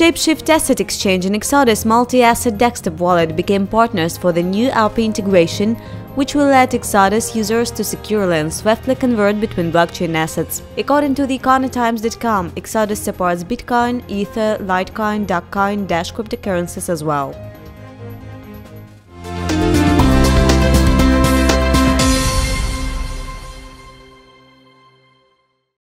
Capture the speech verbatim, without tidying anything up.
ShapeShift Asset Exchange and Exodus multi-asset desktop wallet became partners for the new A P I integration, which will let Exodus users to securely and swiftly convert between blockchain assets. According to the econo times dot com, Exodus supports Bitcoin, Ether, Litecoin, Dogecoin, Dash cryptocurrencies as well.